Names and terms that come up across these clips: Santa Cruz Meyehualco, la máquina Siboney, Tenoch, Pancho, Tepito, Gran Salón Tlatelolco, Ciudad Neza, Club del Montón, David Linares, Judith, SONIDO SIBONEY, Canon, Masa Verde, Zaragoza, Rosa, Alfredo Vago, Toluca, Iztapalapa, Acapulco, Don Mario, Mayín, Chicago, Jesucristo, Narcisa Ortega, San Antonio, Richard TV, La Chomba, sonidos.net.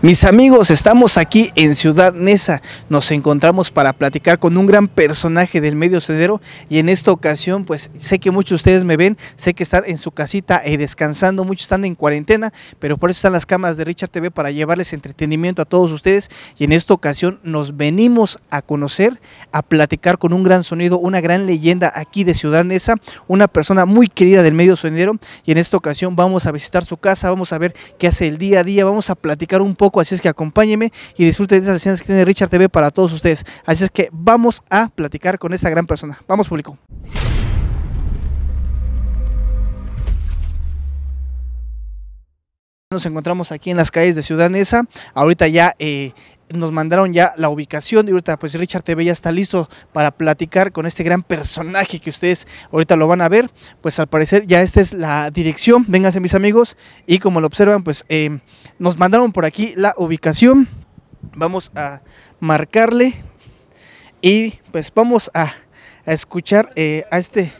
Mis amigos, estamos aquí en Ciudad Neza, nos encontramos para platicar con un gran personaje del medio cedero y en esta ocasión pues sé que muchos de ustedes me ven, sé que están en su casita descansando, muchos están en cuarentena, pero por eso están las cámaras de Richard TV para llevarles entretenimiento a todos ustedes y en esta ocasión nos venimos a conocer, a platicar con un gran sonido, una gran leyenda aquí de Ciudad Neza, una persona muy querida del medio sonidero y en esta ocasión vamos a visitar su casa, vamos a ver qué hace el día a día, vamos a platicar un poco, así es que acompáñenme y disfruten de esas escenas que tiene Richard TV para todos ustedes. Así es que vamos a platicar con esta gran persona. Vamos, público. Nos encontramos aquí en las calles de Ciudad Neza. Ahorita ya nos mandaron ya la ubicación y ahorita pues Richard TV ya está listo para platicar con este gran personaje que ustedes ahorita lo van a ver. Pues al parecer ya esta es la dirección, vénganse mis amigos y como lo observan pues nos mandaron por aquí la ubicación, vamos a marcarle y pues vamos a escuchar a este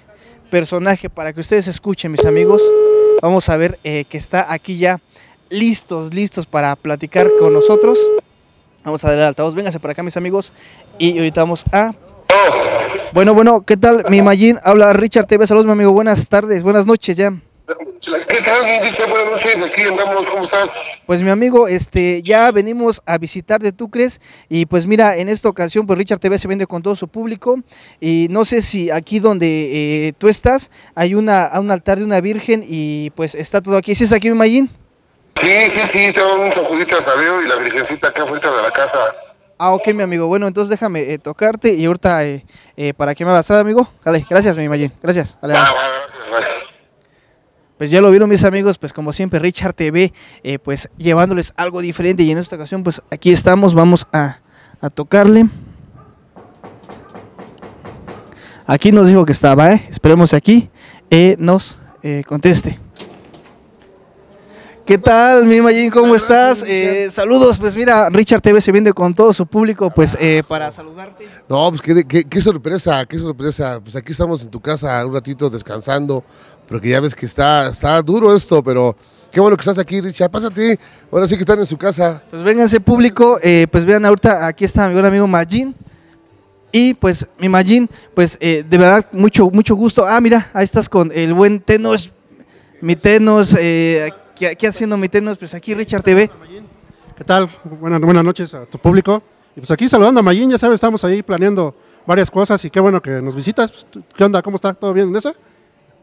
personaje para que ustedes escuchen mis amigos. Vamos a ver que está aquí ya listos para platicar con nosotros. Vamos a darle al altavoz, vénganse para acá mis amigos y ahorita vamos a... Bueno, ¿qué tal mi Mayín? Habla Richard TV, saludos mi amigo, buenas tardes, buenas noches ya. ¿Qué tal? Buenas noches, aquí andamos, ¿cómo estás? Pues mi amigo, ya venimos a visitarte, ¿tú crees? Y pues mira, en esta ocasión pues Richard TV se vende con todo su público y no sé si aquí donde tú estás hay un altar de una virgen y pues está todo aquí, ¿sí es aquí mi Mayín? Sí, estaban un San Judita Sabeo y la virgencita acá afuera de la casa. Ah, ok, mi amigo. Bueno, entonces déjame tocarte y ahorita para que me vas a dar, amigo. Dale, gracias, mi Mayín. Gracias. Dale, gracias, vale. Pues ya lo vieron mis amigos, pues como siempre Richard TV, pues llevándoles algo diferente y en esta ocasión pues aquí estamos, vamos a tocarle. Aquí nos dijo que estaba, esperemos aquí nos conteste. ¿Qué tal, mi Mayín? ¿Cómo estás? Saludos, pues mira, Richard TV se viene con todo su público, pues para saludarte. No, pues qué sorpresa, qué sorpresa. Pues aquí estamos en tu casa un ratito descansando, porque ya ves que está duro esto, pero qué bueno que estás aquí, Richard. Pásate, ahora sí que están en su casa. Pues vénganse, público, pues vean ahorita, aquí está mi buen amigo Mayín. Y pues, mi Mayín, pues de verdad, mucho gusto. Ah, mira, ahí estás con el buen Tenoch, mi Tenoch, ¿Qué haciendo mi Tenoch? Pues aquí Richard TV. ¿Qué tal? Buenas noches a tu público. Y pues aquí saludando a Mayín, ya sabes, estamos ahí planeando varias cosas y qué bueno que nos visitas. Pues, ¿qué onda? ¿Cómo está? ¿Todo bien en esa?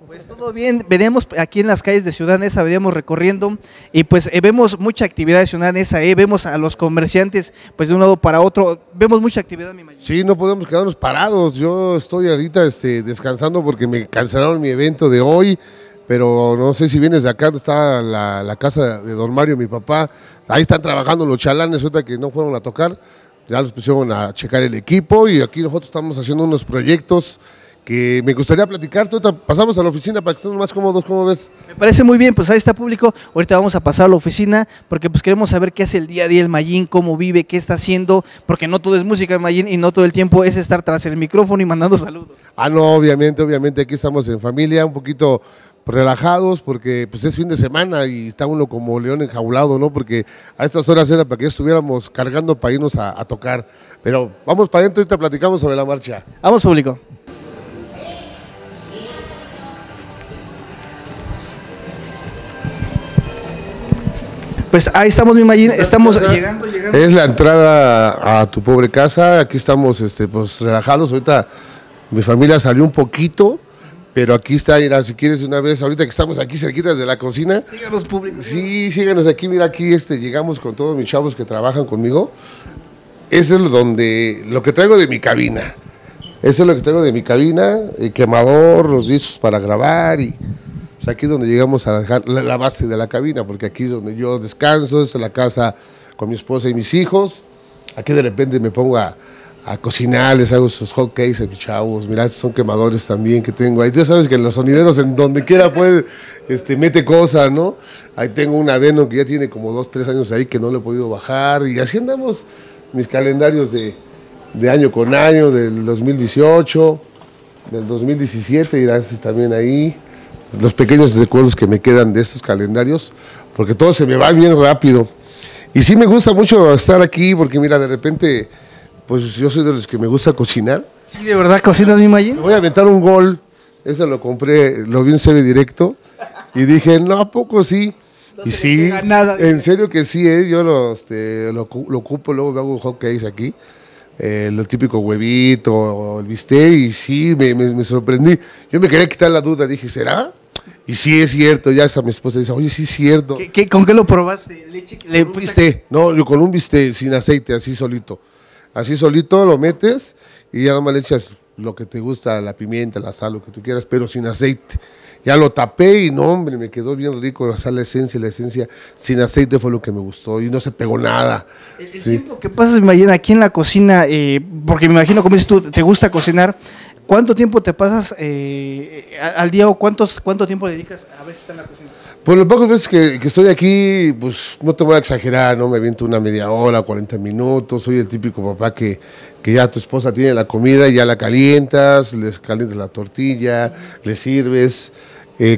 Pues todo bien, veníamos aquí en las calles de Ciudad Neza, veníamos recorriendo y pues vemos mucha actividad de Ciudad Neza, vemos a los comerciantes pues de un lado para otro, vemos mucha actividad, mi Mayín. Sí, no podemos quedarnos parados, yo estoy ahorita descansando porque me cancelaron mi evento de hoy. Pero no sé si vienes de acá, está la casa de Don Mario, mi papá. Ahí están trabajando los chalanes, ahorita que no fueron a tocar. Ya los pusieron a checar el equipo y aquí nosotros estamos haciendo unos proyectos que me gustaría platicar. Pasamos a la oficina para que estemos más cómodos, ¿cómo ves? Me parece muy bien, pues ahí está público, ahorita vamos a pasar a la oficina porque pues queremos saber qué hace el día a día el Mayín, cómo vive, qué está haciendo, porque no todo es música, Mayín, y no todo el tiempo es estar tras el micrófono y mandando saludos. Ah, no, obviamente, aquí estamos en familia, un poquito relajados porque pues es fin de semana y está uno como león enjaulado, ¿no? Porque a estas horas era para que estuviéramos cargando para irnos a tocar, pero vamos para adentro y te platicamos sobre la marcha. Vamos, público. Pues ahí estamos, mi Mayín, estamos llegando. Es la entrada a tu pobre casa, aquí estamos pues relajados, ahorita mi familia salió un poquito, pero aquí está, mira, si quieres una vez, ahorita que estamos aquí cerquitas de la cocina. Síganos, público. Sí, síganos aquí, mira, aquí llegamos con todos mis chavos que trabajan conmigo. Eso es lo que traigo de mi cabina, el quemador, los discos para grabar y... Aquí es donde llegamos a dejar la base de la cabina, porque aquí es donde yo descanso, es la casa con mi esposa y mis hijos. Aquí de repente me pongo a cocinar, les hago sus hot cakes a mis chavos. Mirá, son quemadores también que tengo ahí. Ya sabes que los sonideros en donde quiera puede, mete cosas, ¿no? Ahí tengo un adeno que ya tiene como 2, 3 años ahí que no lo he podido bajar. Y así andamos mis calendarios de año con año, del 2018, del 2017, irán también ahí. Los pequeños recuerdos que me quedan de estos calendarios, porque todo se me va bien rápido. Y sí me gusta mucho estar aquí porque, mira, de repente, pues yo soy de los que me gusta cocinar. Sí, de verdad, ¿cocinas mi Mayín? Voy a aventar un gol. Eso lo compré, lo vi en CV Directo y dije, no, ¿a poco sí? No y sí, nada, en serio que sí, yo lo ocupo, luego me hago un hot cakes aquí, lo típico huevito, o el bistec, y sí, me sorprendí. Yo me quería quitar la duda, dije, ¿será? Y sí, es cierto, ya mi esposa dice, oye, sí es cierto. ¿Con qué lo probaste? ¿Leche? ¿Le pusiste? No, yo con un bistec sin aceite, así solito. Así solito lo metes y ya nada más le echas lo que te gusta, la pimienta, la sal, lo que tú quieras, pero sin aceite. Ya lo tapé y no, hombre, me quedó bien rico, la sal, la esencia sin aceite fue lo que me gustó y no se pegó nada. El tiempo que pasas, Mayín, aquí en la cocina, porque me imagino, como dices tú, te gusta cocinar, ¿cuánto tiempo te pasas al día o cuánto tiempo dedicas a veces en la cocina? Pues las pocas veces que estoy aquí, pues no te voy a exagerar, ¿no? Me aviento una media hora, 40 minutos, soy el típico papá que ya tu esposa tiene la comida, ya la calientas, les calientas la tortilla, le sirves.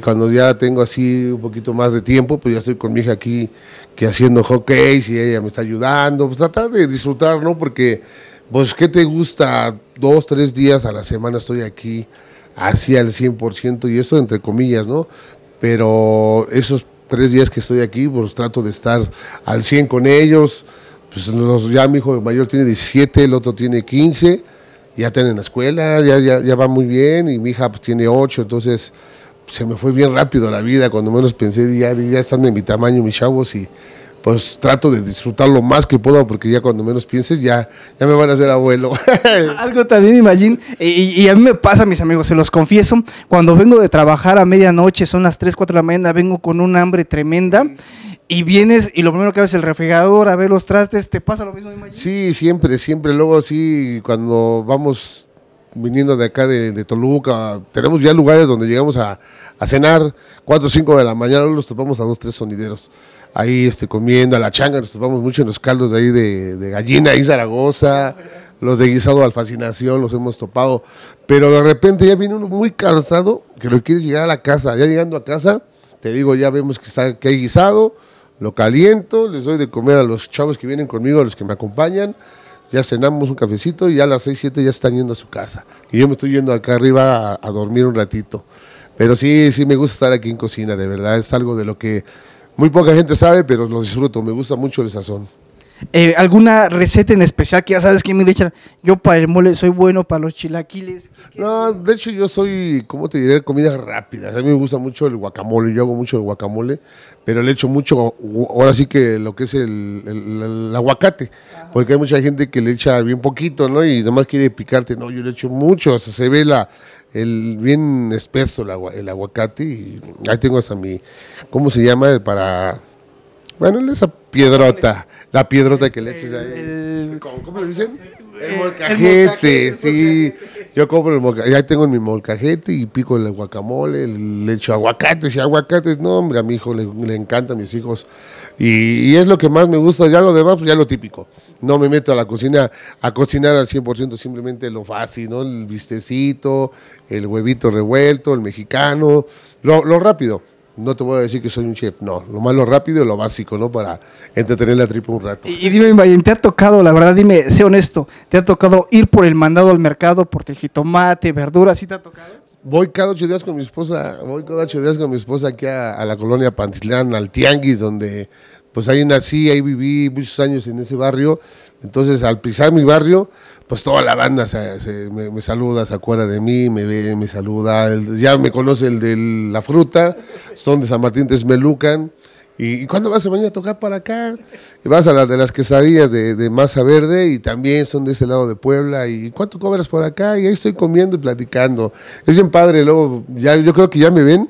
Cuando ya tengo así un poquito más de tiempo, pues ya estoy con mi hija aquí que haciendo hockey y ella me está ayudando. Pues tratar de disfrutar, ¿no? Porque, pues, ¿qué te gusta? 2, 3 días a la semana estoy aquí hacia el 100% y eso entre comillas, ¿no? Pero esos 3 días que estoy aquí, pues trato de estar al 100 con ellos. Pues ya mi hijo mayor tiene 17, el otro tiene 15, ya está en la escuela, ya va muy bien, y mi hija pues tiene 8, entonces se me fue bien rápido la vida, cuando menos pensé, ya están de mi tamaño mis chavos, y pues trato de disfrutar lo más que puedo, porque ya cuando menos pienses, ya me van a hacer abuelo. Algo también me imagino, y a mí me pasa, mis amigos, se los confieso, cuando vengo de trabajar a medianoche, son las 3, 4 de la mañana, vengo con un hambre tremenda, y vienes y lo primero que haces es el refrigerador, a ver los trastes, ¿te pasa lo mismo, Mayín? Sí, siempre, luego así, cuando vamos viniendo de acá de Toluca, tenemos ya lugares donde llegamos a cenar, 4 o 5 de la mañana, luego los topamos a 2 o 3 sonideros, ahí comiendo, a la changa, nos topamos mucho en los caldos de ahí de gallina, ahí Zaragoza, los de guisado al fascinación, los hemos topado, pero de repente ya viene uno muy cansado, que lo quiere llegar a la casa, ya llegando a casa, te digo, ya vemos que hay guisado, lo caliento, les doy de comer a los chavos que vienen conmigo, a los que me acompañan, ya cenamos un cafecito y ya a las 6, 7 ya están yendo a su casa. Y yo me estoy yendo acá arriba a dormir un ratito. Pero sí me gusta estar aquí en cocina, de verdad, es algo de lo que muy poca gente sabe, pero lo disfruto, me gusta mucho el sazón. ¿Alguna receta en especial que ya sabes que, mi Richard, yo para el mole soy bueno, para los chilaquiles? No, de hecho yo soy, ¿cómo te diré? Comidas rápidas. A mí me gusta mucho el guacamole, yo hago mucho el guacamole, pero le echo mucho, ahora sí que lo que es el aguacate. Ajá. Porque hay mucha gente que le echa bien poquito, ¿no? Y además quiere picarte, no, yo le echo mucho, o sea, se ve bien espeso el aguacate, y ahí tengo hasta mi, ¿cómo se llama? Para, bueno, esa piedrota. La piedrota que le eches ahí. ¿Cómo le dicen? El molcajete, sí. Yo compro el molcajete, ya tengo mi molcajete y pico el guacamole, le echo aguacates y aguacates. No, hombre, a mi hijo le encanta, a mis hijos. Y es lo que más me gusta, ya lo demás, pues ya lo típico. No me meto a la cocina a cocinar al 100%, simplemente lo fácil, ¿no? El bistecito, el huevito revuelto, el mexicano, lo rápido. No te voy a decir que soy un chef, no, lo más lo rápido y lo básico, ¿no? Para entretener la tripa un rato. Y dime, Mayín, ¿te ha tocado, la verdad, dime, sé honesto, ¿te ha tocado ir por el mandado al mercado, por el jitomate, verduras, sí te ha tocado? Voy cada 8 días con mi esposa, aquí a la colonia Pantitlán, al tianguis, donde pues ahí nací, ahí viví muchos años en ese barrio, entonces al pisar mi barrio, pues toda la banda me saluda, se acuerda de mí, me ve, me saluda, ya me conoce el de la fruta, son de San Martín de Texmelucan, y ¿cuándo vas a venir a tocar para acá? Y vas a la de las quesadillas de Masa Verde, y también son de ese lado de Puebla, y ¿cuánto cobras por acá? Y ahí estoy comiendo y platicando, es bien padre, luego ya, yo creo que ya me ven,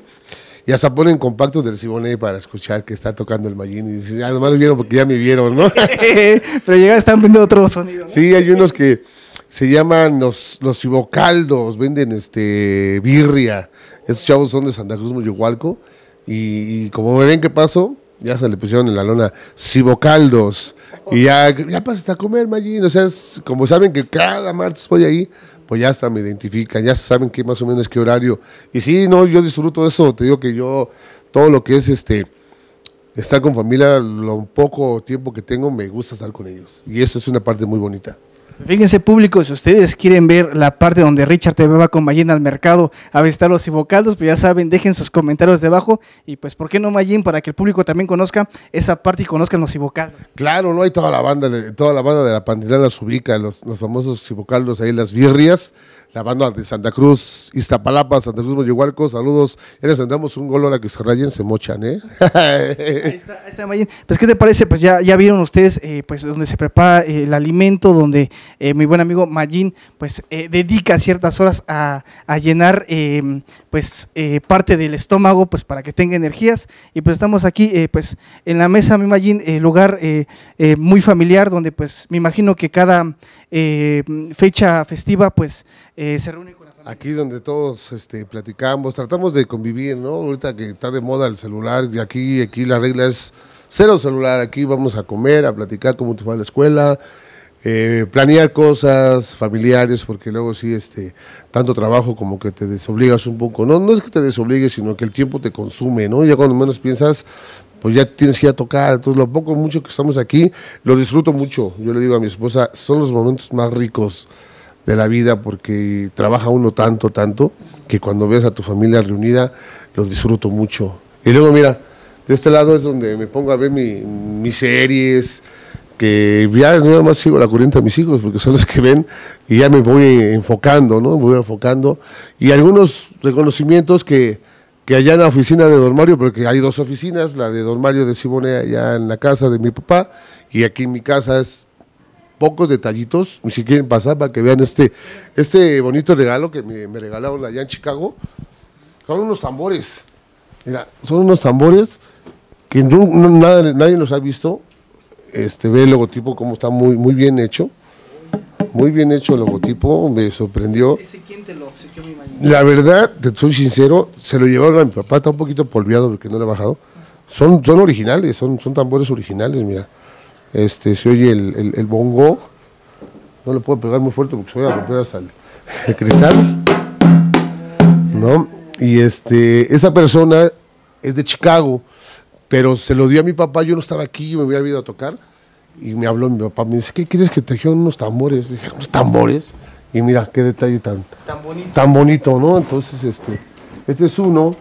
y hasta ponen compactos del Siboney para escuchar que está tocando el Mayín. Y dicen, ah, nomás lo vieron porque ya me vieron, ¿no? Pero ya están viendo otro sonido, ¿no? Sí, hay unos que se llaman los sibocaldos, venden birria. Esos chavos son de Santa Cruz Meyehualco. Y como me ven que pasó, ya se le pusieron en la lona sibocaldos. Y ya pasas a comer, Mayín. O sea, como saben que cada martes voy ahí, pues ya hasta me identifican, ya saben que más o menos qué horario. Y sí, no, yo disfruto eso, te digo que yo, todo lo que es estar con familia, lo poco tiempo que tengo, me gusta estar con ellos. Y eso es una parte muy bonita. Fíjense, público, si ustedes quieren ver la parte donde Richard TV va con Mayín al mercado a visitar los cibocados, pues ya saben, dejen sus comentarios debajo y pues ¿por qué no Mayín? Para que el público también conozca esa parte y conozcan los cibocados. Claro, no hay toda la banda de la Pantitlán las ubica, los famosos cibocados ahí, las birrias, la banda de Santa Cruz, Iztapalapa, Santa Cruz Meyehualco, saludos, ya les mandamos un gol ahora que se rayen, se mochan, ¿eh? Ahí está Mayín. Pues ¿qué te parece? Pues ya vieron ustedes pues donde se prepara el alimento, donde mi buen amigo Mayín pues dedica ciertas horas a llenar parte del estómago pues para que tenga energías, y pues estamos aquí pues en la mesa, mi Mayín, lugar muy familiar donde pues me imagino que cada fecha festiva pues se reúne con la familia. Aquí donde todos platicamos, tratamos de convivir, ¿no? Ahorita que está de moda el celular, y aquí la regla es cero celular, aquí vamos a comer, a platicar cómo te fue a la escuela. Planear cosas familiares, porque luego sí, tanto trabajo como que te desobligas un poco, no es que te desobligues, sino que el tiempo te consume, ¿no? Ya cuando menos piensas, pues ya tienes que ir a tocar, entonces lo poco mucho que estamos aquí, lo disfruto mucho, yo le digo a mi esposa, son los momentos más ricos de la vida, porque trabaja uno tanto, que cuando ves a tu familia reunida, lo disfruto mucho, y luego mira, de este lado es donde me pongo a ver mis series, que ya nada más sigo la corriente a mis hijos, porque son los que ven, y ya me voy enfocando, ¿no? Me voy enfocando, y algunos reconocimientos que allá en la oficina de Don Mario, porque hay dos oficinas, la de Don Mario de Siboney allá en la casa de mi papá, y aquí en mi casa es pocos detallitos, si quieren pasar para que vean este bonito regalo que me regalaron allá en Chicago, son unos tambores, mira, son unos tambores que nadie los ha visto. Ve el logotipo como está muy bien hecho. Muy bien hecho el logotipo, me sorprendió. ¿Ese quién te lo obsequió, mi Mayín? La verdad, te soy sincero, se lo llevaron a mi papá, está un poquito polviado porque no le he bajado. Son originales, son tambores originales, mira. Se oye el bongo. No le puedo pegar muy fuerte porque se voy a romper hasta el cristal. ¿No? Y esa persona es de Chicago. Pero se lo dio a mi papá, yo no estaba aquí, yo me había ido a tocar, y me habló mi papá, me dice, ¿qué quieres que te trajeron unos tambores? Dije, ¿unos tambores? Y mira, qué detalle tan bonito, ¿no? Entonces, este es uno,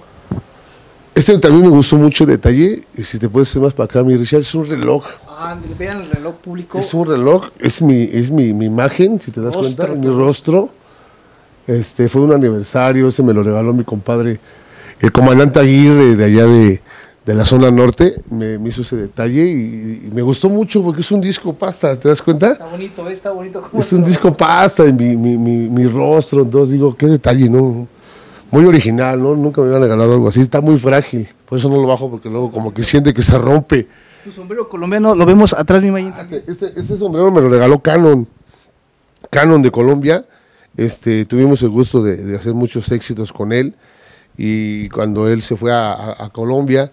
también me gustó mucho el detalle, y si te puedes hacer más para acá, mi Richard, es un reloj. Ah, vean el reloj público. Es un reloj, es mi imagen, si te das cuenta, es mi rostro. Fue un aniversario, ese me lo regaló mi compadre, el comandante Aguirre de allá de la zona norte, me hizo ese detalle y me gustó mucho porque es un disco pasta, ¿te das cuenta? Está bonito como es un disco pasta en mi rostro, entonces digo, qué detalle, ¿no? Muy original, ¿no? Nunca me habían regalado algo así, está muy frágil, por eso no lo bajo porque luego como que siente que se rompe. Tu sombrero colombiano lo vemos atrás, mi Mayín. Este sombrero me lo regaló Canon de Colombia, tuvimos el gusto de hacer muchos éxitos con él, y cuando él se fue a Colombia,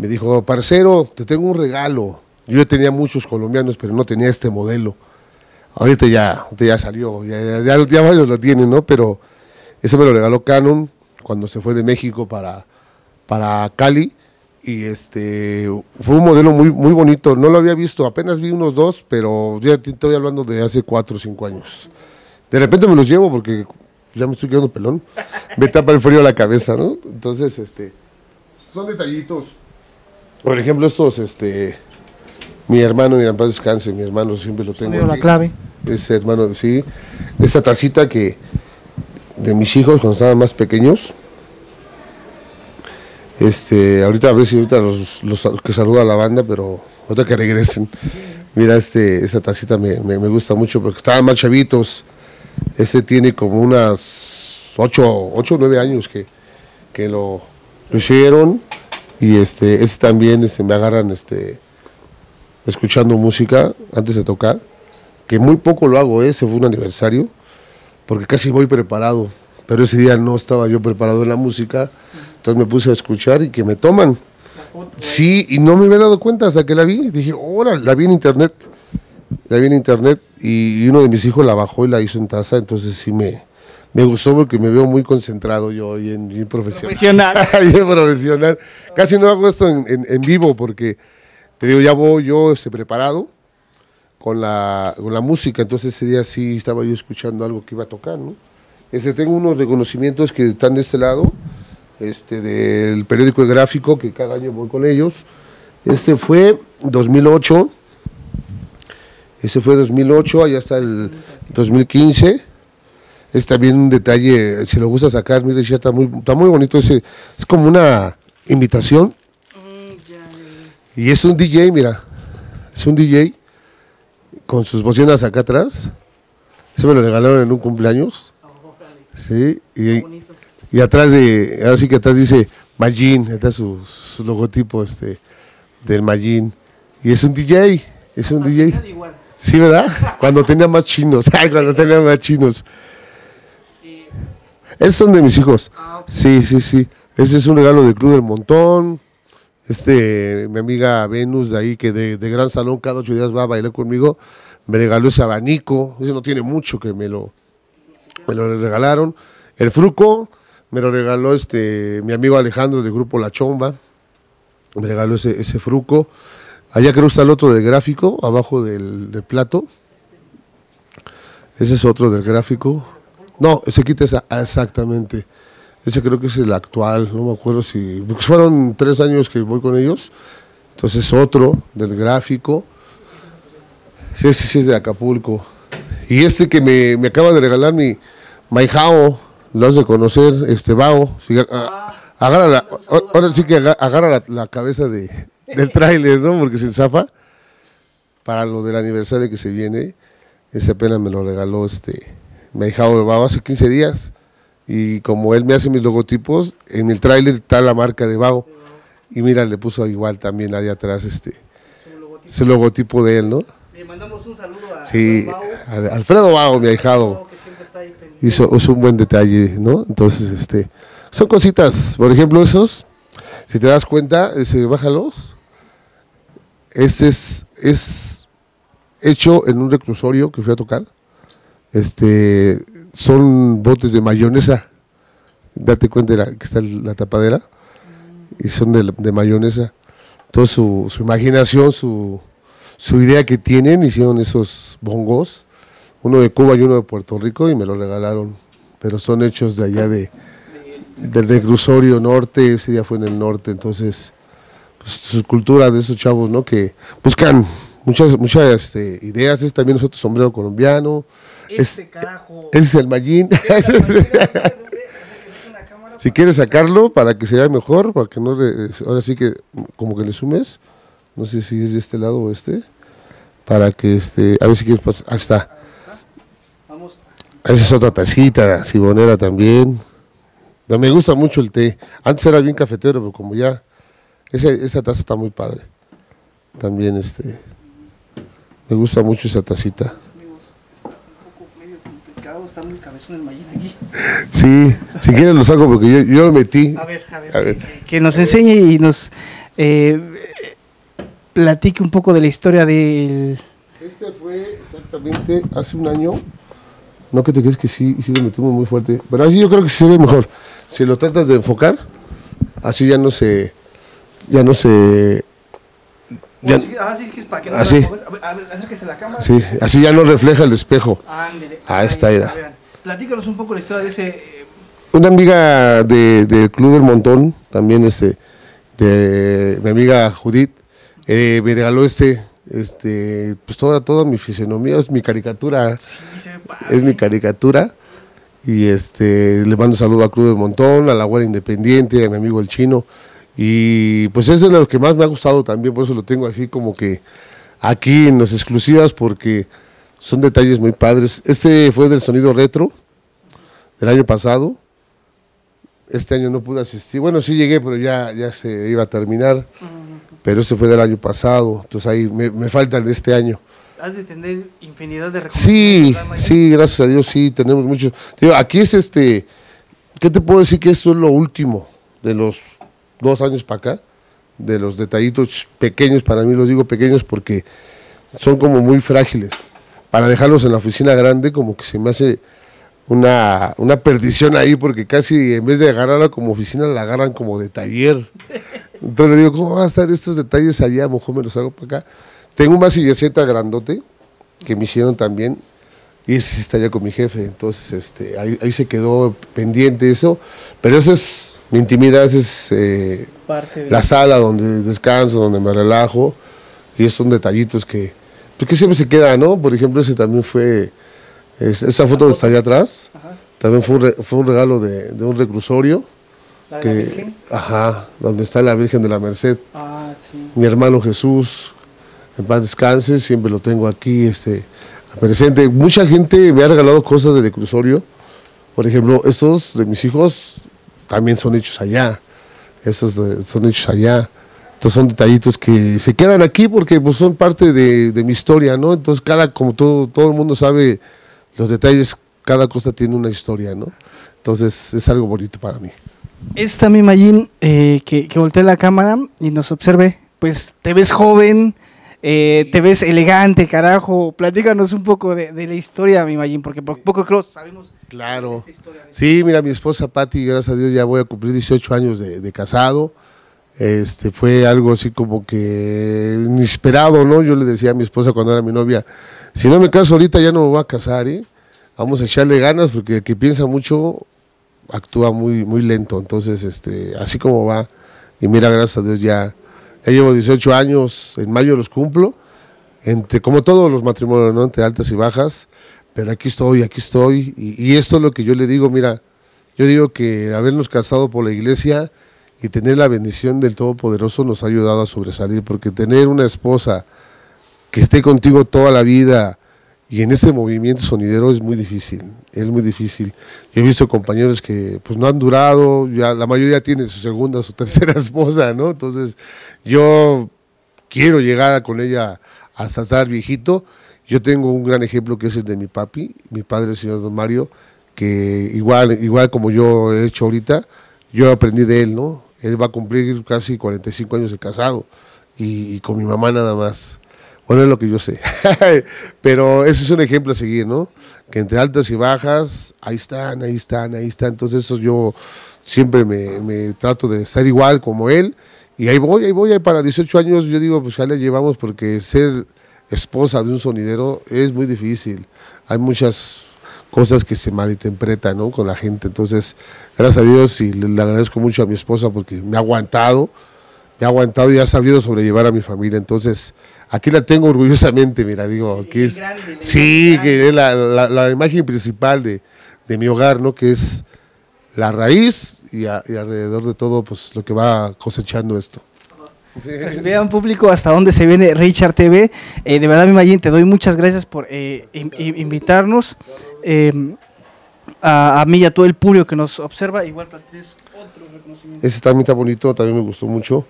me dijo, parcero, te tengo un regalo. Yo tenía muchos colombianos, pero no tenía este modelo. Ahorita ya salió, ya varios lo tienen, ¿no? Pero ese me lo regaló Canon cuando se fue de México para Cali. Y fue un modelo muy bonito. No lo había visto, apenas vi unos dos, pero ya estoy hablando de hace 4 o 5 años. De repente me los llevo porque ya me estoy quedando pelón. Me tapa el frío la cabeza, ¿no? Entonces, son detallitos. Por ejemplo, estos, mi hermano, mi papá descanse, mi hermano siempre lo tengo. La clave. Ese hermano, sí. Esta tacita que de mis hijos cuando estaban más pequeños. Ahorita a ver si ahorita los que saluda a la banda, pero ahorita que regresen. Sí. Mira, esta tacita me gusta mucho porque estaban más chavitos. Tiene como unas 8 o 9 años que lo hicieron. Y también me agarran escuchando música antes de tocar, que muy poco lo hago, ese fue un aniversario, porque casi voy preparado, pero ese día no estaba yo preparado en la música, entonces me puse a escuchar y que me toman. Sí, y no me había dado cuenta hasta que la vi, dije, órale, la vi en internet y uno de mis hijos la bajó y la hizo en taza, entonces sí me Me gustó porque me veo muy concentrado yo y bien profesional. Profesional. Casi no hago esto en vivo porque, te digo, ya voy yo preparado con la música. Entonces ese día sí estaba yo escuchando algo que iba a tocar, ¿no? Tengo unos reconocimientos que están de este lado, del periódico El Gráfico, que cada año voy con ellos. Fue 2008, allá está el 2015. Es también un detalle, si lo gusta sacar, mire, ya está muy bonito ese, es como una invitación. Y es un DJ, mira, es un DJ con sus bocinas acá atrás. Se me lo regalaron en un cumpleaños. Sí, y atrás de, ahora sí que atrás dice Mayín, está su logotipo del Mayín. Y es un DJ, Sí, ¿verdad? Cuando tenía más chinos. Esos son de mis hijos. Ah, okay. Sí. Ese es un regalo del Club del Montón. Mi amiga Venus de ahí, que de Gran Salón cada 8 días va a bailar conmigo, me regaló ese abanico. Ese no tiene mucho, que me lo regalaron. El fruco me lo regaló mi amigo Alejandro del grupo La Chomba. Me regaló ese fruco. Allá creo que está el otro del Gráfico, abajo del plato. Ese es otro del Gráfico. No, ese quita esa, exactamente. Ese creo que es el actual, no me acuerdo si... Fueron 3 años que voy con ellos. Entonces otro del Gráfico. Sí, es de Acapulco. Y que me acaba de regalar mi Maijao, lo has de conocer, Bao. Sí, ahora sí que agarra la cabeza del tráiler, ¿no? Porque se zafa. Para lo del aniversario que se viene, ese apenas me lo regaló Maijao Bao hace 15 días. Y como él me hace mis logotipos, en el tráiler está la marca de Vago. Y mira, le puso igual también allá atrás ese logotipo de él, ¿no? Le mandamos un saludo a Alfredo Vago, mi ahijado. Hizo un buen detalle, ¿no? Entonces, son cositas. Por ejemplo, esos, si te das cuenta, bájalos. Este es hecho en un reclusorio que fui a tocar. Son botes de mayonesa, date cuenta que está la tapadera, y son de mayonesa. Toda su imaginación, su idea que tienen, hicieron esos bongos, uno de Cuba y uno de Puerto Rico, y me lo regalaron, pero son hechos de allá del reclusorio norte. Ese día fue en el norte. Entonces, pues, su cultura de esos chavos, ¿no? Que buscan muchas ideas. Es también nosotros sombrero colombiano. Carajo. Ese es el Mayín. Si quieres sacarlo para que se vea mejor, para que no. Ahora sí que, como que le sumes. No sé si es de este lado o Para que A ver si quieres pasar. Ahí está. Vamos. Esa es otra tacita, sibonera también. No, me gusta mucho el té. Antes era bien cafetero, pero como ya. Esa taza está muy padre. También Me gusta mucho esa tacita. Está muy cabezón el Mayín aquí. Sí, si quieres lo saco porque yo lo metí. A ver. Que nos enseñe y nos platique un poco de la historia del... Fue exactamente hace un año. No que te crees que sí lo metimos muy fuerte. Pero así yo creo que se ve mejor. Si lo tratas de enfocar, así ya no se... Bueno, así es que es para que no así. Acérquese la cámara. Sí, así ya no refleja el espejo. Ándale, ahí está, mira. Platícanos un poco la historia de ese. Una amiga del Club del Montón, también de mi amiga Judith, me regaló pues toda mi fisonomía, es mi caricatura. Sí, se ve padre. Es mi caricatura. Y le mando saludo al Club del Montón, a la Guardia Independiente, a mi amigo el Chino. Y pues eso es lo que más me ha gustado también, por eso lo tengo así como que aquí en las exclusivas, porque son detalles muy padres. Fue del Sonido Retro del año pasado. Este año no pude asistir, bueno, sí llegué, pero ya se iba a terminar, pero fue del año pasado, entonces ahí me falta el de este año. Has de tener infinidad de recursos. Sí, gracias a Dios, sí, tenemos muchos. Digo, aquí es ¿qué te puedo decir? Que esto es lo último de los 2 años para acá, de los detallitos pequeños. Para mí los digo pequeños porque son como muy frágiles, para dejarlos en la oficina grande como que se me hace una perdición ahí, porque casi en vez de agarrarla como oficina, la agarran como de taller. Entonces le digo, ¿cómo van a estar estos detalles allá? A lo mejor me los hago para acá. Tengo un vasillaceta grandote que me hicieron también, y ese sí está allá con mi jefe. Entonces ahí se quedó pendiente eso, pero esa es mi intimidad, esa es la sala donde descanso, donde me relajo, y esos son detallitos que siempre se quedan, ¿no? Por ejemplo, ese también fue, esa foto que está allá atrás, ajá, también fue un regalo de un reclusorio. ¿La de la Virgen? Ajá, donde está la Virgen de la Merced. Ah, sí. Mi hermano Jesús, en paz descanse, siempre lo tengo aquí, presente. Mucha gente me ha regalado cosas del reclusorio. Por ejemplo, estos de mis hijos también son hechos allá. Son hechos allá. Entonces son detallitos que se quedan aquí porque pues, son parte de mi historia, ¿no? Entonces como todo el mundo sabe los detalles, cada cosa tiene una historia, ¿no? Entonces es algo bonito para mí. Esta mi Mayín, que volteé la cámara y nos observe, pues te ves joven, te ves elegante, carajo. Platícanos un poco de la historia, mi Mayín, porque por poco creo sabemos. Claro. Esta historia, ¿no? Sí, mira, mi esposa Pati, gracias a Dios ya voy a cumplir 18 años de casado. Fue algo así como que inesperado, ¿no? Yo le decía a mi esposa cuando era mi novia, si no me caso ahorita ya no me voy a casar, ¿eh? Vamos a echarle ganas porque el que piensa mucho actúa muy, muy lento. Entonces, así como va. Y mira, gracias a Dios ya llevo 18 años, en mayo los cumplo, como todos los matrimonios, ¿no? Entre altas y bajas, pero aquí estoy, y esto es lo que yo le digo, mira, yo digo que habernos casado por la iglesia y tener la bendición del Todopoderoso nos ha ayudado a sobresalir, porque tener una esposa que esté contigo toda la vida y en este movimiento sonidero es muy difícil, Yo he visto compañeros que pues no han durado, ya la mayoría tiene su segunda, su tercera esposa, ¿no? Entonces yo quiero llegar con ella hasta estar viejito. Yo tengo un gran ejemplo que es el de mi papi, mi padre, el señor Don Mario, que igual como yo he hecho ahorita, yo aprendí de él, ¿no? Él va a cumplir casi 45 años de casado y con mi mamá nada más. Bueno, es lo que yo sé, pero ese es un ejemplo a seguir, ¿no? Que entre altas y bajas, ahí están. Entonces eso yo siempre me trato de ser igual como él, y ahí voy, para 18 años yo digo, pues ya le llevamos, porque ser esposa de un sonidero es muy difícil. Hay muchas cosas que se malinterpretan, ¿no? Con la gente. Entonces, gracias a Dios, y le agradezco mucho a mi esposa porque me ha aguantado y ha sabido sobrellevar a mi familia. Entonces, aquí la tengo orgullosamente, mira, digo, aquí es grande, sí, que es la imagen principal de mi hogar, ¿no? Que es la raíz y alrededor de todo, pues, lo que va cosechando esto. Sí. Pues vean, público, hasta dónde se viene Richard TV. De verdad, mi Mayín, te doy muchas gracias por invitarnos. A mí y a todo el público que nos observa. Igual plantees otro reconocimiento. Ese también está bonito, también me gustó mucho.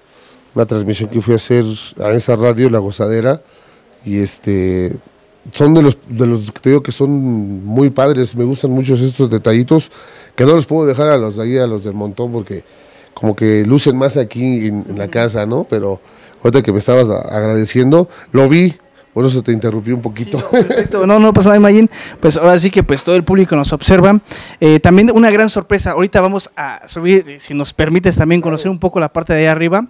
Una transmisión que fui a hacer a esa radio, La Gozadera, y son de los que te digo que son muy padres, me gustan mucho estos detallitos, que no los puedo dejar a los de ahí, a los del montón, porque como que lucen más aquí en la casa, ¿no? Pero ahorita que me estabas agradeciendo, lo vi, por eso te interrumpí un poquito. Sí, no, perfecto, no pasa nada, Mayín. Pues ahora sí que pues todo el público nos observa. También una gran sorpresa, ahorita vamos a subir, si nos permites también conocer un poco la parte de ahí arriba.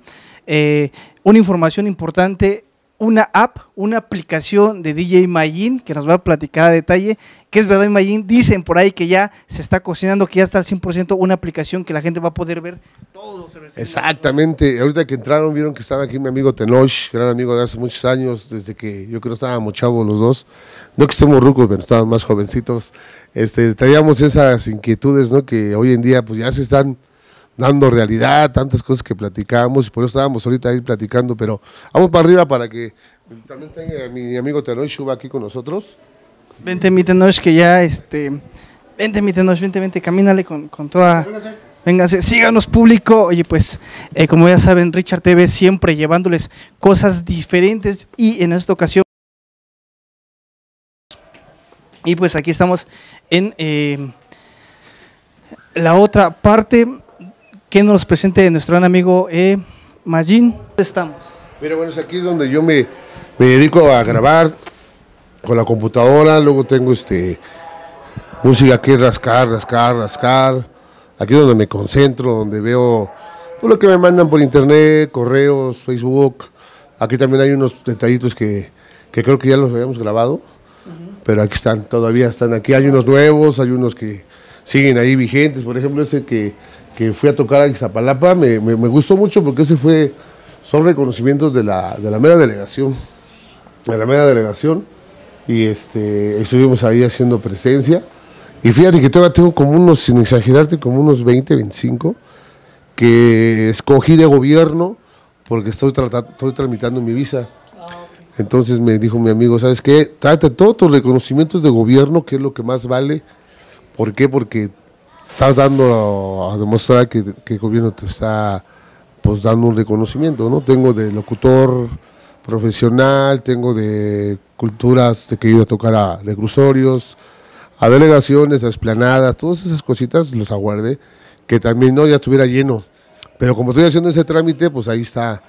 Una información importante, una app, una aplicación de DJ Mayín que nos va a platicar a detalle, que es verdad, Mayín, dicen por ahí que ya se está cocinando, que ya está al 100% una aplicación que la gente va a poder ver todos los servicios. Exactamente, ahorita que entraron vieron que estaba aquí mi amigo Tenoch, gran amigo de hace muchos años, desde que yo creo estábamos chavos los dos, no que estemos rucos, pero estábamos más jovencitos, traíamos esas inquietudes, ¿no? Que hoy en día pues ya se están dando realidad, tantas cosas que platicamos, y por eso estábamos ahorita ahí platicando, pero vamos para arriba para que también tenga mi amigo Tenoch Shuba aquí con nosotros. Vente mi Tenoch, que ya, vente mi Tenoch, vente, camínale con toda, véngase, síganos público. Oye, pues, como ya saben, Richard TV siempre llevándoles cosas diferentes, y en esta ocasión, y pues aquí estamos en la otra parte, que nos presente nuestro gran amigo Mayín. ¿Dónde estamos? Mira, bueno, es aquí donde yo me dedico a grabar con la computadora, luego tengo música que es rascar, rascar, rascar. Aquí es donde me concentro, donde veo todo lo que me mandan por internet, correos, Facebook. Aquí también hay unos detallitos que creo que ya los habíamos grabado, pero aquí están, todavía están aquí. Hay unos nuevos, hay unos que siguen ahí vigentes. Por ejemplo, ese que fui a tocar a Iztapalapa, me gustó mucho porque ese fue, son reconocimientos de la mera delegación. De la mera delegación. Y estuvimos ahí haciendo presencia. Y fíjate que todavía tengo como unos, sin exagerarte, como unos 20, 25, que escogí de gobierno porque estoy tramitando mi visa. Entonces me dijo mi amigo, ¿sabes qué? Trata todos tus reconocimientos de gobierno, que es lo que más vale. ¿Por qué? Porque estás dando a demostrar que el gobierno te está pues dando un reconocimiento, ¿no? Tengo de locutor profesional, tengo de culturas, que he ido a tocar a reclusorios, a delegaciones, a esplanadas, todas esas cositas los aguardé, que también no ya estuviera lleno. Pero como estoy haciendo ese trámite, pues ahí está.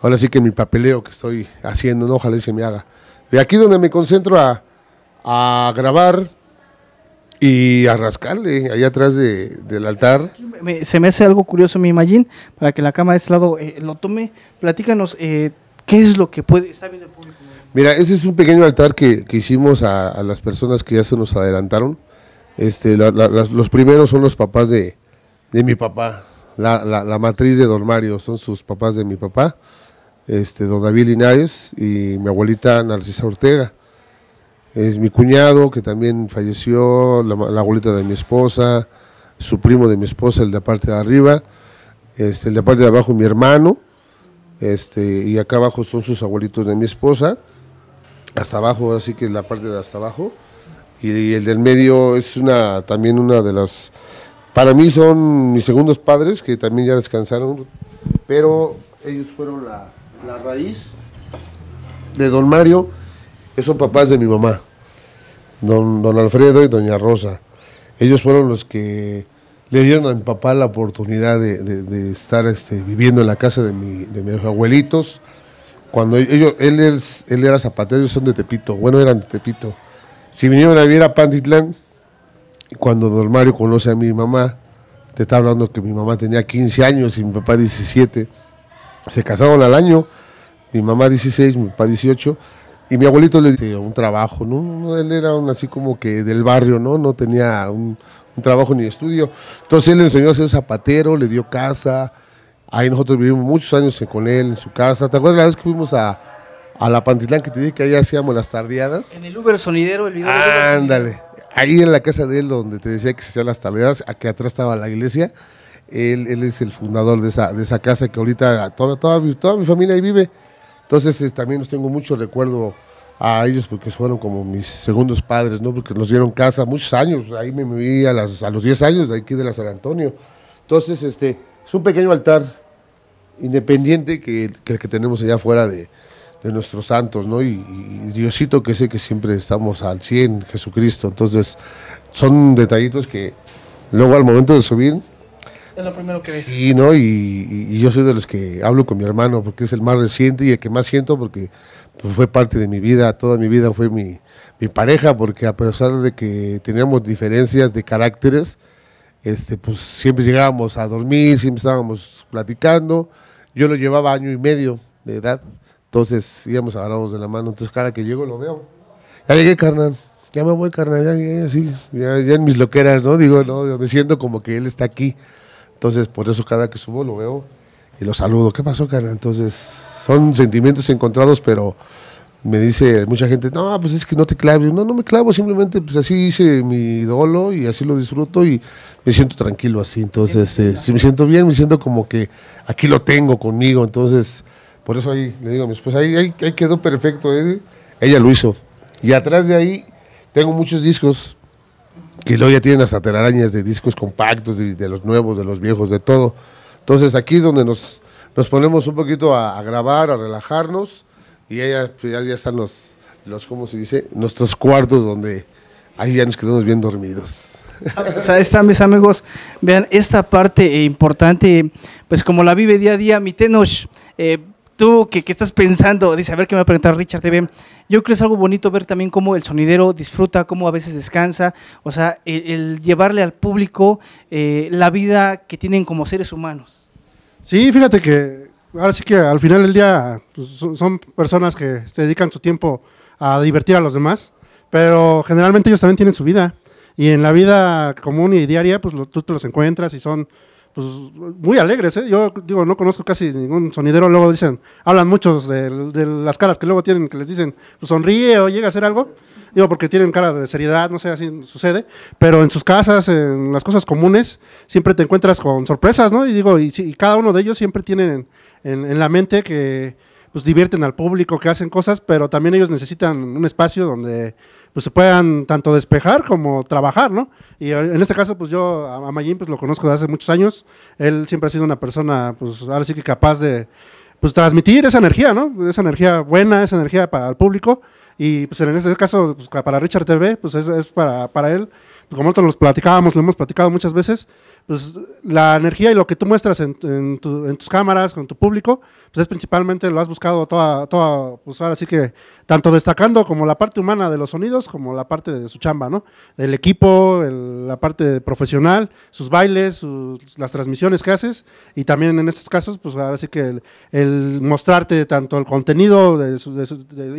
Ahora sí que mi papeleo que estoy haciendo, ¿no? Ojalá y se me haga. De aquí donde me concentro a grabar y a rascarle, allá atrás del altar. Se me hace algo curioso, mi Mayín, para que la cámara de este lado lo tome. Platícanos, ¿qué es lo que puede estar viendo el público? Mira, ese es un pequeño altar que hicimos a las personas que ya se nos adelantaron. Los primeros son los papás de mi papá, la matriz de Don Mario, son sus papás de mi papá. Don David Linares y mi abuelita Narcisa Ortega. Es mi cuñado que también falleció, la abuelita de mi esposa, su primo de mi esposa, el de la parte de arriba, el de la parte de abajo mi hermano, y acá abajo son sus abuelitos de mi esposa, hasta abajo, así que la parte de hasta abajo, y el del medio es también una de las, para mí son mis segundos padres que también ya descansaron, pero ellos fueron la raíz de Don Mario, que son papás de mi mamá, don Alfredo y doña Rosa. Ellos fueron los que le dieron a mi papá la oportunidad de estar viviendo en la casa de mis abuelitos. Cuando él era zapatero, ellos son de Tepito, bueno, eran de Tepito. Si vinieron a vivir a Pantitlán, cuando Don Mario conoce a mi mamá, te está hablando que mi mamá tenía 15 años y mi papá 17, se casaron al año, mi mamá 16, mi papá 18, y mi abuelito le hizo un trabajo, ¿no? Él era así como que del barrio, ¿no? No tenía un trabajo ni estudio. Entonces él le enseñó a ser zapatero, le dio casa. Ahí nosotros vivimos muchos años con él en su casa. ¿Te acuerdas la vez que fuimos a la Pantitlán que te dije que allá hacíamos las tardeadas? En el Uber sonidero, el video. Ándale. Ahí en la casa de él donde te decía que se hacían las tardeadas, aquí atrás estaba la iglesia. Él es el fundador de esa casa que ahorita toda mi familia ahí vive. Entonces también los tengo mucho recuerdo a ellos porque fueron como mis segundos padres, ¿no? Porque nos dieron casa muchos años, ahí me viví a los 10 años de aquí de la San Antonio. Entonces es un pequeño altar independiente que tenemos allá afuera de nuestros santos, ¿no? Y Diosito, que sé que siempre estamos al 100, Jesucristo. Entonces son detallitos que luego al momento de subir, es lo primero que ves. Sí, ¿no? Y yo soy de los que hablo con mi hermano porque es el más reciente y el que más siento porque pues, fue parte de mi vida, toda mi vida fue mi pareja, porque a pesar de que teníamos diferencias de caracteres, pues siempre llegábamos a dormir, siempre estábamos platicando. Yo lo llevaba año y medio de edad, entonces íbamos agarrados de la mano, entonces cada que llego lo veo. Ya llegué, carnal. Ya me voy, carnal, ya llegué, así, ya en mis loqueras, ¿no? Digo, no, yo me siento como que él está aquí. Entonces, por eso cada que subo lo veo y lo saludo. ¿Qué pasó, cara? Entonces, son sentimientos encontrados, pero me dice mucha gente, no, pues es que no te claves. No me clavo, simplemente pues así hice mi dolo y así lo disfruto y me siento tranquilo así. Entonces, si me siento bien, me siento como que aquí lo tengo conmigo. Entonces, por eso ahí le digo a mi esposa, ahí quedó perfecto. Ella lo hizo. Y atrás de ahí tengo muchos discos, que luego ya tienen hasta telarañas de discos compactos, de los nuevos, de los viejos, de todo. Entonces aquí es donde nos ponemos un poquito a grabar, a relajarnos, y ya están los, ¿cómo se dice? Nuestros cuartos donde ahí ya nos quedamos bien dormidos. Ahí están mis amigos, vean esta parte importante, pues como la vive día a día mi Tenoch, Tú, ¿qué estás pensando? Dice, a ver qué me va a preguntar Richard TV. Yo creo que es algo bonito ver también cómo el sonidero disfruta, cómo a veces descansa, o sea, el llevarle al público la vida que tienen como seres humanos. Sí, fíjate que ahora sí que al final del día pues, son personas que se dedican su tiempo a divertir a los demás, pero generalmente ellos también tienen su vida, y en la vida común y diaria, pues tú te los encuentras y son... pues muy alegres, ¿eh? Yo digo, no conozco casi ningún sonidero, luego dicen, hablan muchos de las caras que luego tienen, que les dicen, pues sonríe o llega a hacer algo, digo, porque tienen cara de seriedad, no sé, así sucede, pero en sus casas, en las cosas comunes, siempre te encuentras con sorpresas, ¿no? Y digo, y cada uno de ellos siempre tienen en la mente que pues divierten al público, que hacen cosas, pero también ellos necesitan un espacio donde pues se puedan tanto despejar como trabajar, ¿no? Y en este caso, pues yo a Mayín pues lo conozco desde hace muchos años, él siempre ha sido una persona, pues ahora sí que capaz de pues transmitir esa energía, ¿no? Esa energía buena, esa energía para el público, y pues en este caso, pues, para Richard TV, pues es para él, pues, como nosotros lo hemos platicado muchas veces, pues la energía y lo que tú muestras en tus cámaras, con tu público, pues es principalmente, lo has buscado toda, pues ahora sí que, tanto destacando como la parte humana de los sonidos, como la parte de su chamba, ¿no? El equipo, la parte profesional, sus bailes, las transmisiones que haces, y también en estos casos, pues ahora sí que el mostrarte tanto el contenido de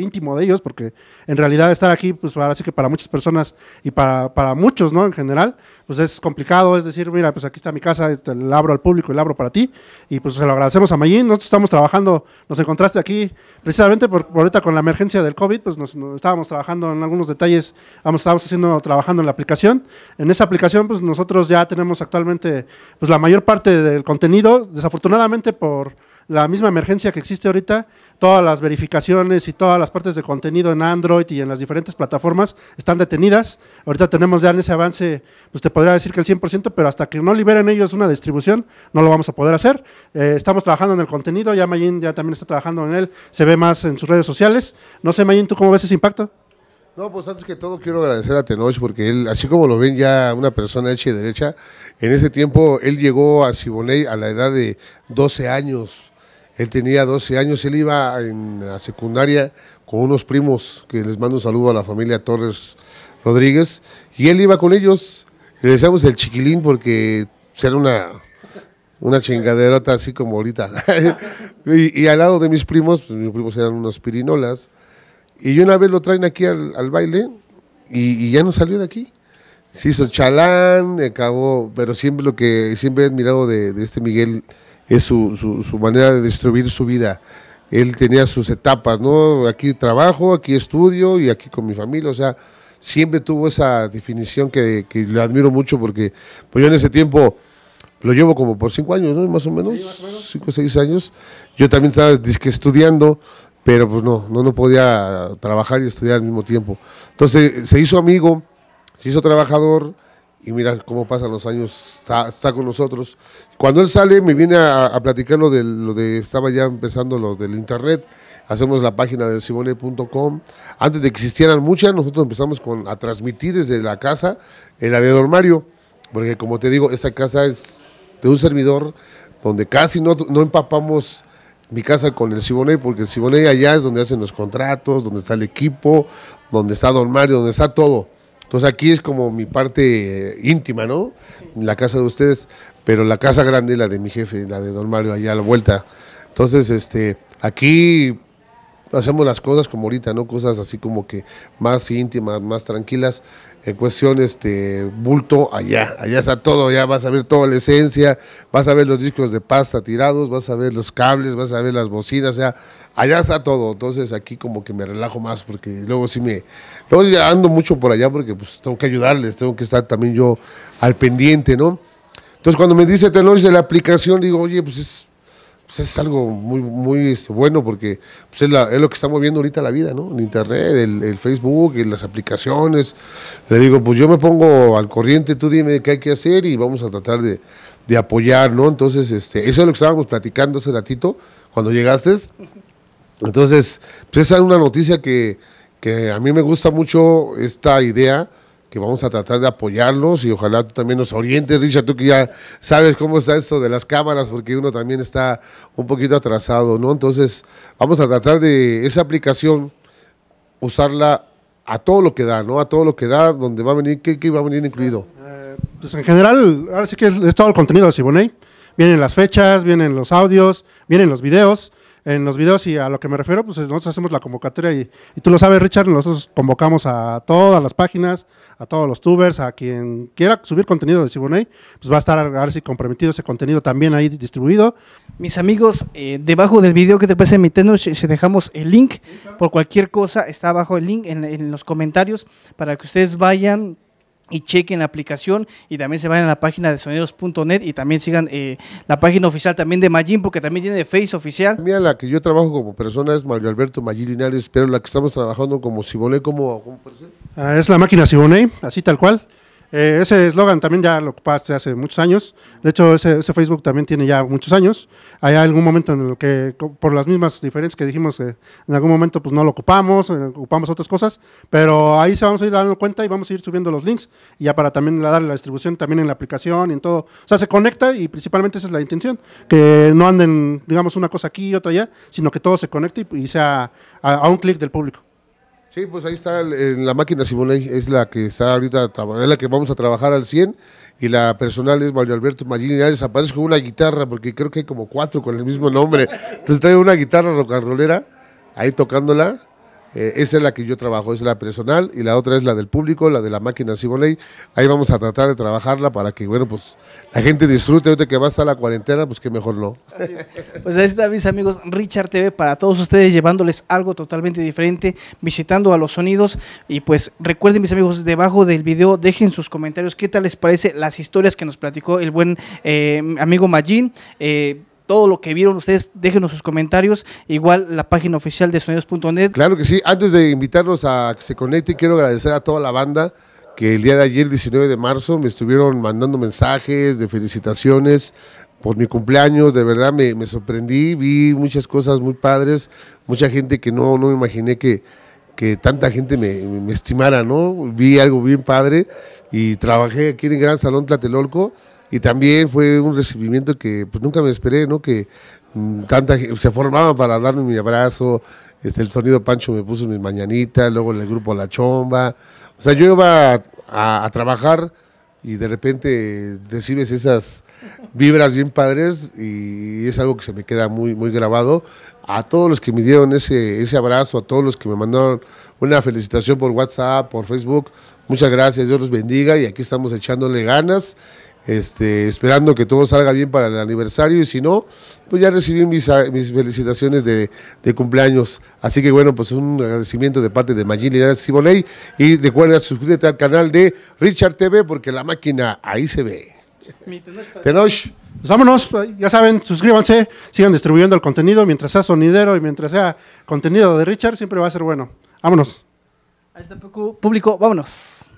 íntimo de ellos, porque en realidad estar aquí, pues ahora sí que para muchas personas y para muchos, ¿no? En general, pues es complicado, es decir, mira, pues aquí está mi casa, te la abro al público y la abro para ti, y pues se lo agradecemos a Mayín. Nosotros estamos trabajando, nos encontraste aquí precisamente por ahorita con la emergencia del COVID, pues nos estábamos trabajando en algunos detalles, trabajando en la aplicación, pues nosotros ya tenemos actualmente pues la mayor parte del contenido, desafortunadamente por la misma emergencia que existe ahorita, todas las verificaciones y todas las partes de contenido en Android y en las diferentes plataformas están detenidas. Ahorita tenemos ya en ese avance, pues te podría decir que el 100%, pero hasta que no liberen ellos una distribución, no lo vamos a poder hacer. Estamos trabajando en el contenido, ya Mayín ya también está trabajando en él, se ve más en sus redes sociales. No sé, Mayín, ¿tú cómo ves ese impacto? No, pues antes que todo quiero agradecer a Tenoch, porque él, así como lo ven ya una persona hecha y derecha, en ese tiempo él llegó a Siboney a la edad de 12 años. Él tenía 12 años, él iba en la secundaria con unos primos, que les mando un saludo a la familia Torres Rodríguez, y él iba con ellos, le decíamos el chiquilín porque era una chingaderota así como ahorita, y al lado de mis primos, pues mis primos eran unos pirinolas, y una vez lo traen aquí al baile, y ya no salió de aquí. Se hizo chalán, acabó, pero siempre lo que siempre he admirado de este Miguel es su manera de distribuir su vida. Él tenía sus etapas, ¿no? Aquí trabajo, aquí estudio y aquí con mi familia, o sea, siempre tuvo esa definición que le admiro mucho, porque pues yo en ese tiempo lo llevo como por 5 años, ¿no? Más o menos, 5 o 6 años. Yo también estaba disque estudiando, pero pues no podía trabajar y estudiar al mismo tiempo. Entonces se hizo amigo, se hizo trabajador, y mira cómo pasan los años, está con nosotros. Cuando él sale, me viene a platicar lo de estaba ya empezando lo del internet. Hacemos la página de siboney.com. Antes de que existieran muchas, nosotros empezamos a transmitir desde la casa, en la de Don Mario, porque como te digo, esta casa es de un servidor donde casi no empapamos mi casa con el Siboney, porque el Siboney allá es donde hacen los contratos, donde está el equipo, donde está Don Mario, donde está todo. Entonces aquí es como mi parte íntima, ¿no? Sí. La casa de ustedes, pero la casa grande, la de mi jefe, la de Don Mario, allá a la vuelta. Entonces, aquí hacemos las cosas como ahorita, ¿no? Cosas así como que más íntimas, más tranquilas, en cuestión bulto, allá está todo, ya vas a ver toda la esencia, vas a ver los discos de pasta tirados, vas a ver los cables, vas a ver las bocinas, o sea, allá está todo. Entonces aquí como que me relajo más, porque luego luego ando mucho por allá, porque pues tengo que ayudarles, tengo que estar también yo al pendiente, ¿no? Entonces cuando me dice Tenoch de la aplicación, digo, oye, pues es algo muy, muy bueno, porque pues es lo que estamos viendo ahorita la vida, ¿no? El internet, el Facebook, las aplicaciones. Le digo, pues yo me pongo al corriente, tú dime qué hay que hacer y vamos a tratar de apoyar, ¿no? Entonces, eso es lo que estábamos platicando hace ratito, cuando llegaste. Entonces, pues esa es una noticia que a mí me gusta mucho, esta idea, que vamos a tratar de apoyarlos y ojalá tú también nos orientes, Richard, tú que ya sabes cómo está esto de las cámaras, porque uno también está un poquito atrasado, ¿no? Entonces, vamos a tratar de esa aplicación, usarla a todo lo que da, ¿no? A todo lo que da, donde va a venir, ¿qué va a venir incluido? Pues en general, ahora sí que es todo el contenido de Siboney. Vienen las fechas, vienen los audios, vienen los videos. En los videos, y a lo que me refiero, pues nosotros hacemos la convocatoria y tú lo sabes, Richard, nosotros convocamos a todas las páginas, a todos los tubers, a quien quiera subir contenido de Siboney, pues va a estar, a ver si comprometido ese contenido también ahí distribuido. Mis amigos, debajo del video que te pase mi Tenoch, si dejamos el link, por cualquier cosa está abajo el link en los comentarios, para que ustedes vayan y chequen la aplicación y también se vayan a la página de sonidos.net y también sigan la página oficial también de Mayín, porque también tiene Face oficial. Mira, la que yo trabajo como persona es Mario Alberto Mayín Linares, pero la que estamos trabajando como Siboney, ¿cómo puede ser? Es la máquina Siboney, así tal cual. Ese eslogan también ya lo ocupaste hace muchos años, de hecho ese Facebook también tiene ya muchos años. Hay algún momento en el que por las mismas diferencias que dijimos, en algún momento pues no lo ocupamos, ocupamos otras cosas, pero ahí se vamos a ir dando cuenta y vamos a ir subiendo los links, y ya para también darle la distribución también en la aplicación y en todo, o sea, se conecta, y principalmente esa es la intención, que no anden, digamos, una cosa aquí y otra allá, sino que todo se conecte y sea a un clic del público. Sí, pues ahí está la máquina Siboney, es la que está ahorita, es la que vamos a trabajar al 100, y la personal es Mario Alberto Mayín Linares. Aparece con una guitarra, porque creo que hay como 4 con el mismo nombre, entonces trae una guitarra rocanrolera, ahí tocándola. Esa es la que yo trabajo, es la personal, y la otra es la del público, la de la máquina Siboney. Ahí vamos a tratar de trabajarla para que, bueno, pues la gente disfrute. Ahorita que va a estar la cuarentena, pues que mejor no. Así es. Pues ahí está, mis amigos, Richard TV para todos ustedes, llevándoles algo totalmente diferente, visitando a los sonidos. Y pues recuerden, mis amigos, debajo del video dejen sus comentarios qué tal les parece las historias que nos platicó el buen amigo Mayín. Todo lo que vieron ustedes, déjenos sus comentarios. Igual la página oficial de sonidos.net. Claro que sí. Antes de invitarlos a que se conecten, quiero agradecer a toda la banda que el día de ayer, 19 de marzo, me estuvieron mandando mensajes de felicitaciones por mi cumpleaños. De verdad me sorprendí, vi muchas cosas muy padres, mucha gente que no me imaginé que tanta gente me estimara, ¿no? Vi algo bien padre y trabajé aquí en el Gran Salón Tlatelolco. Y también fue un recibimiento que pues nunca me esperé, ¿no? Que tanta gente se formaba para darme mi abrazo. El sonido Pancho me puso mis mañanitas, luego el grupo La Chomba. O sea, yo iba a trabajar y de repente recibes esas vibras bien padres, y es algo que se me queda muy, muy grabado. A todos los que me dieron ese abrazo, a todos los que me mandaron una felicitación por WhatsApp, por Facebook, muchas gracias, Dios los bendiga, y aquí estamos echándole ganas. Esperando que todo salga bien para el aniversario, y si no, pues ya recibí mis felicitaciones de cumpleaños. Así que bueno, pues un agradecimiento de parte de Mayín Linares Siboney, y recuerda suscríbete al canal de Richard TV, porque la máquina ahí se ve. Tenoch, pues vámonos, ya saben, suscríbanse, sigan distribuyendo el contenido, mientras sea sonidero y mientras sea contenido de Richard, siempre va a ser bueno. Vámonos. Ahí está, público, vámonos.